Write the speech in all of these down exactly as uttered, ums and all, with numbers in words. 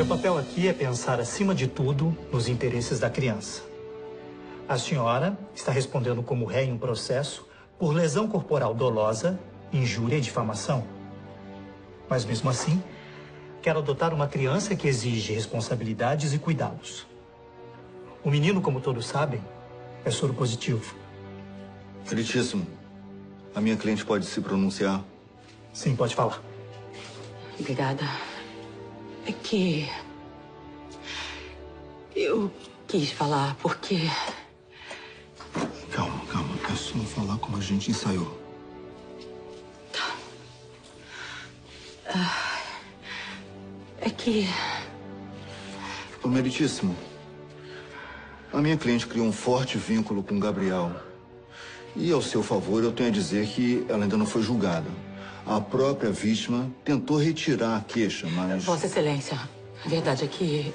Meu papel aqui é pensar, acima de tudo, nos interesses da criança. A senhora está respondendo como ré em um processo por lesão corporal dolosa, injúria e difamação. Mas, mesmo assim, quero adotar uma criança que exige responsabilidades e cuidados. O menino, como todos sabem, é soro positivo. Excelentíssimo, a minha cliente pode se pronunciar? Sim, pode falar. Obrigada. É que... eu quis falar porque... Calma, calma. É só falar como a gente ensaiou. Tá. Ah, é que... Ficou meritíssimo. A minha cliente criou um forte vínculo com Gabriel. E, ao seu favor, eu tenho a dizer que ela ainda não foi julgada. A própria vítima tentou retirar a queixa, mas... Vossa Excelência, a verdade é que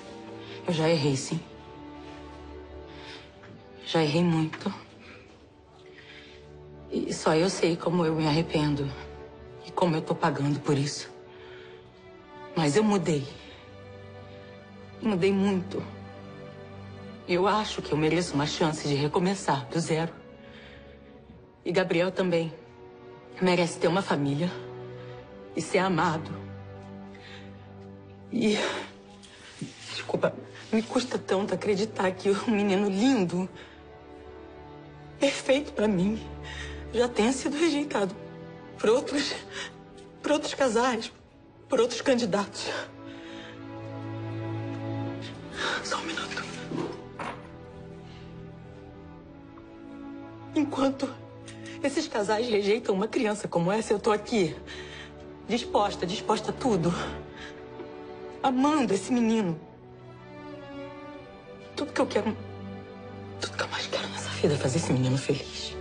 eu já errei, sim. Já errei muito. E só eu sei como eu me arrependo e como eu tô pagando por isso. Mas eu mudei. Mudei muito. Eu acho que eu mereço uma chance de recomeçar do zero. E Gabriel também. Merece ter uma família e ser amado. E... desculpa, me custa tanto acreditar que um menino lindo, perfeito pra mim, já tenha sido rejeitado por outros, por outros casais, por outros candidatos. Só um minuto. Enquanto... esses casais rejeitam uma criança como essa, eu tô aqui, disposta, disposta a tudo, amando esse menino. Tudo que eu quero, tudo que eu mais quero nessa vida é fazer esse menino feliz.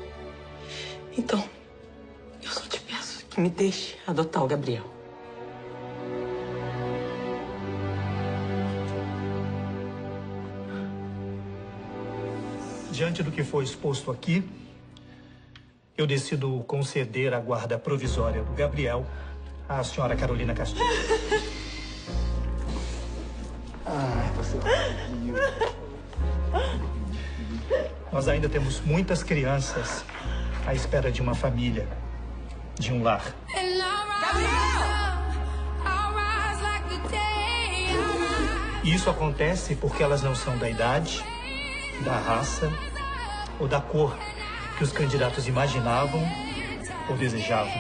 Então, eu só te peço que me deixe adotar o Gabriel. Diante do que foi exposto aqui, eu decido conceder a guarda provisória do Gabriel à senhora Carolina Castilho. Ai, você... Nós ainda temos muitas crianças à espera de uma família, de um lar. Gabriel! E isso acontece porque elas não são da idade, da raça ou da cor que os candidatos imaginavam ou desejavam.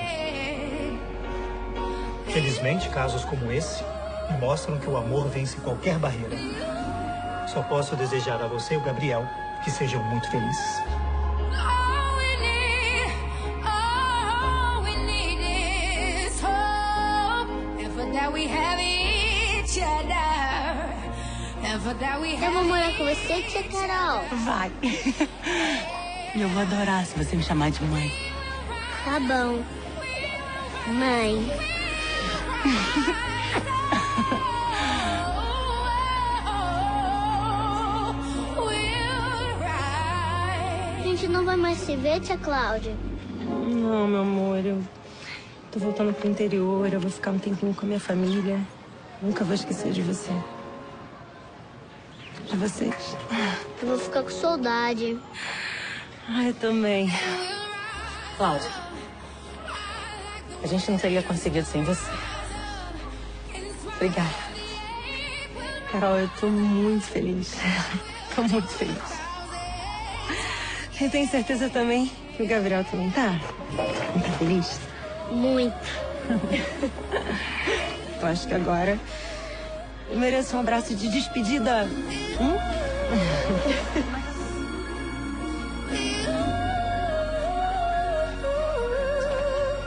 Felizmente, casos como esse me mostram que o amor vence qualquer barreira. Só posso desejar a você e o Gabriel que sejam muito felizes. Eu vou morar com você, tia Carol. Vai. Eu vou adorar se você me chamar de mãe. Tá bom. Mãe. A gente não vai mais se ver, tia Cláudia? Não, meu amor. Eu tô voltando pro interior. Eu vou ficar um tempinho com a minha família. Nunca vou esquecer de você. De vocês. Eu vou ficar com saudade. Ah, eu também. Cláudia, a gente não teria conseguido sem você. Obrigada. Carol, eu tô muito feliz. Tô muito feliz. Eu tenho certeza também que o Gabriel também tá. Tá feliz? Muito. Eu acho que agora eu mereço um abraço de despedida. Hum?